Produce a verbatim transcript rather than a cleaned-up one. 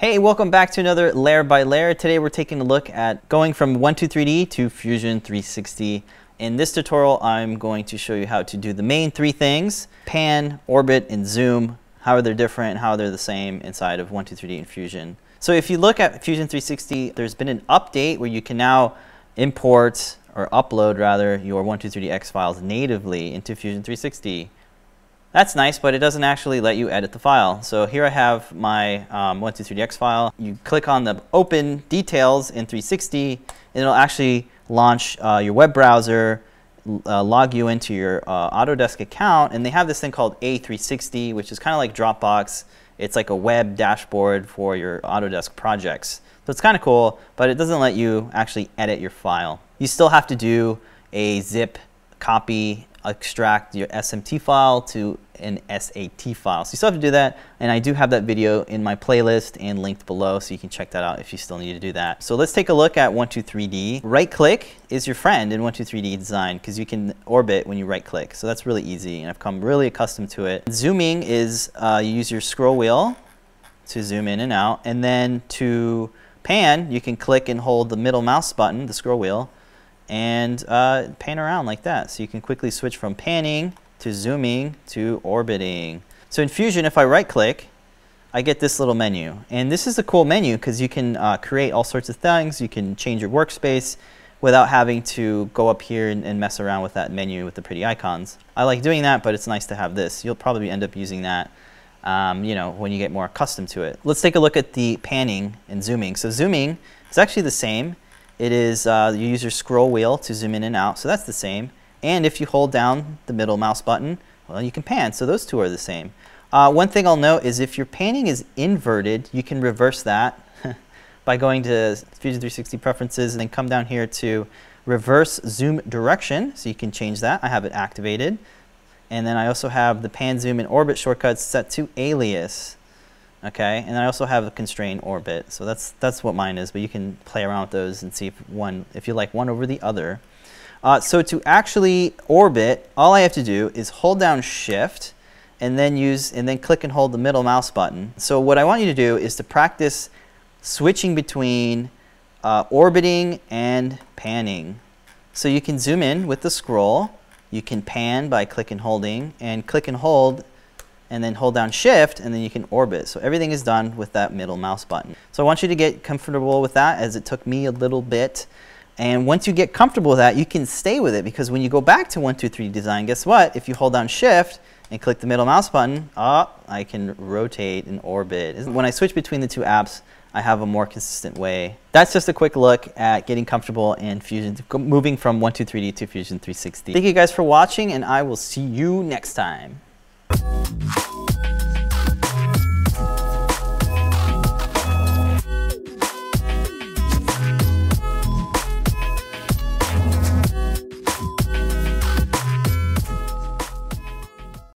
Hey, welcome back to another Layer by Layer. Today we're taking a look at going from one two three D to Fusion three sixty. In this tutorial, I'm going to show you how to do the main three things: pan, orbit, and zoom. How are they different, how they're the same inside of one two three D and Fusion. So if you look at Fusion three sixty, there's been an update where you can now import or upload rather your one two three D X files natively into Fusion three sixty. That's nice, but it doesn't actually let you edit the file. So here I have my um, one two three D X file. You click on the open details in three sixty, and it'll actually launch uh, your web browser, uh, log you into your uh, Autodesk account, and they have this thing called A three sixty, which is kind of like Dropbox. It's like a web dashboard for your Autodesk projects. So it's kind of cool, but it doesn't let you actually edit your file. You still have to do a zip copy, extract your S M T file to an S A T file. So you still have to do that, and I do have that video in my playlist and linked below, so you can check that out if you still need to do that. So let's take a look at one two three D. Right click is your friend in one two three D design because you can orbit when you right click. So that's really easy, and I've come really accustomed to it. Zooming is uh, you use your scroll wheel to zoom in and out, and then to pan, you can click and hold the middle mouse button, the scroll wheel, and uh, pan around like that. So you can quickly switch from panning to zooming to orbiting. So in Fusion, if I right click, I get this little menu. And this is a cool menu because you can uh, create all sorts of things. You can change your workspace without having to go up here and, and mess around with that menu with the pretty icons. I like doing that, but it's nice to have this. You'll probably end up using that um, you know, when you get more accustomed to it. Let's take a look at the panning and zooming. So zooming is actually the same. It is, uh, you use your scroll wheel to zoom in and out, so that's the same. And if you hold down the middle mouse button, well, you can pan, so those two are the same. Uh, one thing I'll note is if your panning is inverted, you can reverse that by going to Fusion three sixty Preferences and then come down here to Reverse Zoom Direction, so you can change that. I have it activated. And then I also have the Pan, Zoom, and Orbit shortcuts set to Alias. Okay, and I also have a constrained orbit, so that's that's what mine is, but you can play around with those and see if one if you like one over the other. Uh, so to actually orbit, all I have to do is hold down shift and then use and then click and hold the middle mouse button. So what I want you to do is to practice switching between uh, orbiting and panning. So you can zoom in with the scroll, you can pan by click and holding, and click and hold and then hold down shift, and then you can orbit. So everything is done with that middle mouse button. So I want you to get comfortable with that, as it took me a little bit. And once you get comfortable with that, you can stay with it, because when you go back to one two three D design, guess what? If you hold down shift and click the middle mouse button, oh, I can rotate and orbit. When I switch between the two apps, I have a more consistent way. That's just a quick look at getting comfortable in Fusion, moving from one two three D to Fusion three sixty. Thank you guys for watching, and I will see you next time.